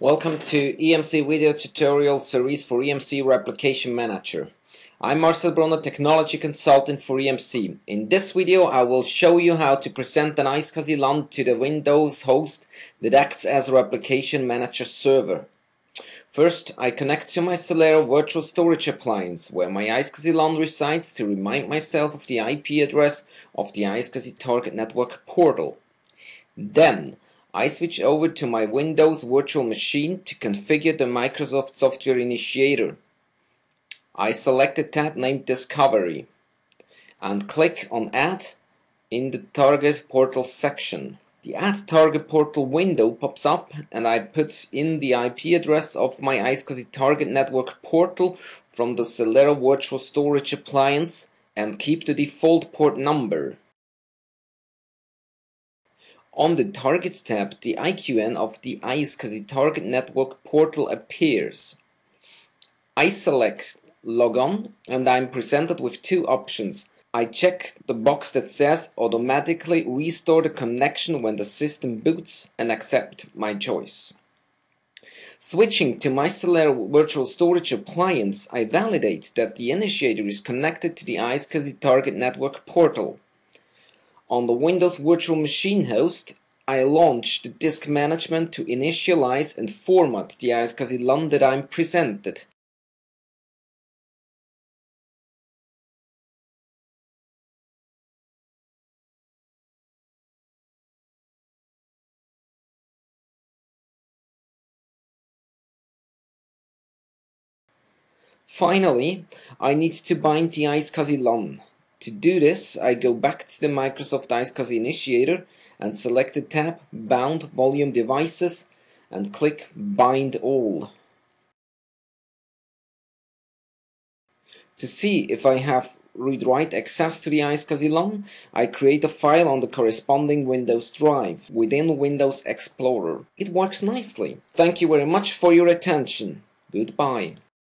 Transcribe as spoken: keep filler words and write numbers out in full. Welcome to E M C video tutorial series for E M C Replication Manager. I'm Marcel Brunner, technology consultant for E M C. In this video I will show you how to present an iSCSI LAN to the Windows host that acts as a Replication Manager server. First, I connect to my Celerra Virtual Storage Appliance, where my iSCSI LAN resides, to remind myself of the I P address of the iSCSI target network portal. Then I switch over to my Windows virtual machine to configure the Microsoft Software Initiator. I select a tab named Discovery and click on Add in the Target Portal section. The Add Target Portal window pops up and I put in the I P address of my iSCSI target network portal from the Celerra Virtual Storage Appliance and keep the default port number. On the Targets tab, the I Q N of the iSCSI target network portal appears. I select Log On and I'm presented with two options. I check the box that says automatically restore the connection when the system boots and accept my choice. Switching to my Celerra Virtual Storage Appliance, I validate that the initiator is connected to the iSCSI target network portal. On the Windows Virtual Machine host, I launch the disk management to initialize and format the iSCSI LAN that I'm presented. Finally, I need to bind the iSCSI LAN. To do this, I go back to the Microsoft iSCSI Initiator and select the tab Bound Volume Devices and click Bind All. To see if I have read-write access to the iSCSI LAN, I create a file on the corresponding Windows drive within Windows Explorer. It works nicely. Thank you very much for your attention. Goodbye.